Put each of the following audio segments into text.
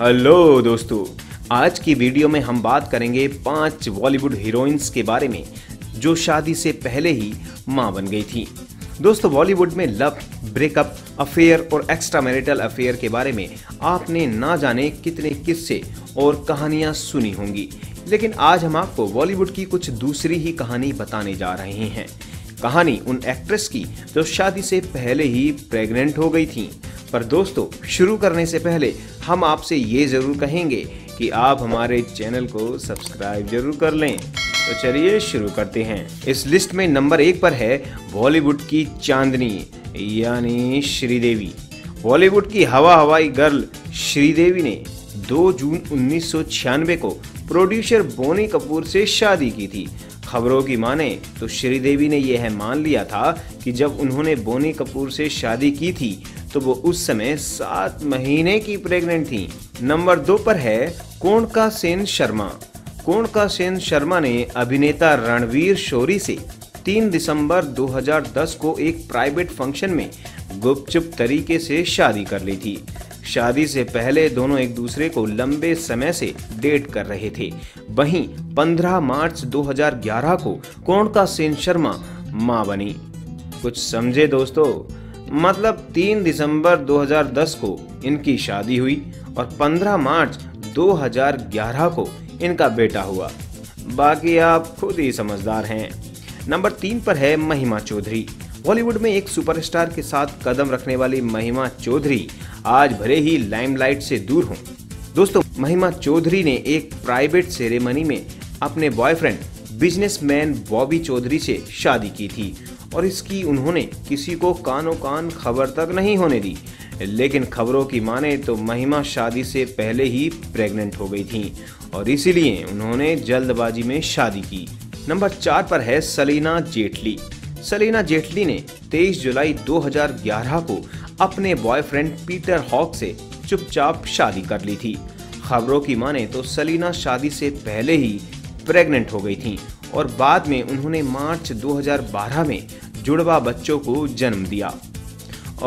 Hello दोस्तों, आज की वीडियो में हम बात करेंगे 5 बॉलीवुड हीरोइंस के बारे में जो शादी से पहले ही मां बन गई थी। दोस्तों, बॉलीवुड में लव, ब्रेकअप, अफेयर और एक्स्ट्रा मैरिटल अफेयर के बारे में आपने ना जाने कितने किस्से और कहानियां सुनी होंगी, लेकिन आज हम आपको बॉलीवुड की कुछ दूसरी ही कहानी बताने जा रहे हैं। कहानी उन एक्ट्रेस की जो शादी से पहले ही प्रेग्नेंट हो गई थी। पर दोस्तों, शुरू करने से पहले हम आपसे ये जरूर कहेंगे कि आप हमारे चैनल को सब्सक्राइब जरूर कर लें। तो चलिए शुरू करते हैं। इस लिस्ट में नंबर 1 पर है बॉलीवुड की चांदनी यानी श्रीदेवी। बॉलीवुड की हवाई गर्ल श्रीदेवी ने 2 जून 1996 को प्रोड्यूसर बोनी कपूर से शादी की थी। खबरों की माने तो श्रीदेवी ने यह मान लिया था कि जब उन्होंने बोनी कपूर से शादी की थी तो वो उस समय 7 महीने की प्रेग्नेंट थी। नंबर 2 पर है कोंकणा सेन शर्मा। कोंकणा सेन शर्मा ने अभिनेता रणवीर शौरी से 3 दिसंबर 2010 को एक प्राइवेट फंक्शन में गुपचुप तरीके से शादी कर ली थी। शादी से पहले दोनों एक दूसरे को लंबे समय से डेट कर रहे थे। वहीं 15 मार्च 2011 को कोंकणा सेन शर्मा मां बनी। कुछ समझे दोस्तों, मतलब 3 दिसंबर 2010 को इनकी शादी हुई और 15 मार्च 2011 को इनका बेटा हुआ। बाकी आप खुद ही समझदार हैं। नंबर 3 पर है महिमा चौधरी। बॉलीवुड में एक सुपरस्टार के साथ कदम रखने वाली महिमा चौधरी आज भले ही लाइमलाइट से दूर हों। दोस्तों, महिमा चौधरी ने एक प्राइवेट सेरेमनी में अपने बॉयफ्रेंड बिजनेसमैन बॉबी चौधरी से शादी की थी और इसकी उन्होंने किसी को कानो कान खबर तक नहीं होने दी। लेकिन खबरों की माने तो महिमा शादी से पहले ही प्रेग्नेंट हो गई थी और इसीलिए उन्होंने जल्दबाजी में शादी की। नंबर 4 पर है सलीना जेटली। सलीना जेटली ने 23 जुलाई 2011 को अपने बॉयफ्रेंड पीटर हॉक से चुपचाप शादी कर ली थी। खबरों की माने तो सलीना शादी से पहले ही प्रेग्नेंट हो गई थी और बाद में उन्होंने मार्च 2012 में जुड़वा बच्चों को जन्म दिया।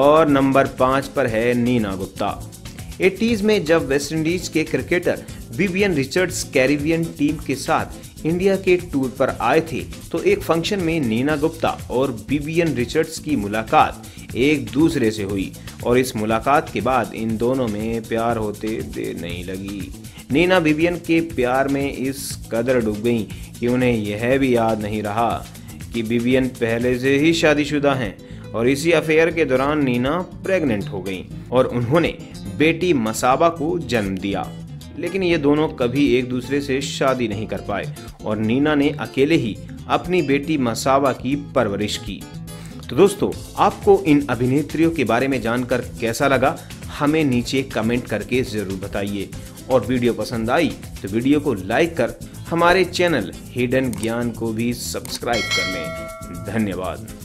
और नंबर 5 पर है नीना गुप्ता। 80s में जब वेस्टइंडीज के cricketer Vivian Richards Caribbean team के साथ इंडिया के टूर पर आए थे तो एक फंक्शन में नीना गुप्ता और विवियन रिचर्ड्स की मुलाकात एक दूसरे से हुई और इस मुलाकात के बाद इन दोनों में प्यार होते देर नहीं लगी। नीना विवियन के प्यार में इस कदर डूब गईं कि उन्हें यह भी याद नहीं रहा कि विवियन पहले से ही शादीशुदा हैं और इसी अफेयर के दौरान नीना प्रेग्नेंट हो गईं और उन्होंने बेटी मसाबा को जन्म दिया। लेकिन ये दोनों कभी एक दूसरे से शादी नहीं कर पाए और नीना ने अकेले ही अपनी बेटी मसाबा की परवरिश की। तो दोस्तों, आपको इन अभिनेत्रियों के बारे में जानकर कैसा लगा हमें नीचे कमेंट करके ज़रूर बताइए और वीडियो पसंद आई तो वीडियो को लाइक कर हमारे चैनल हिडन ज्ञान को भी सब्सक्राइब कर लें। धन्यवाद।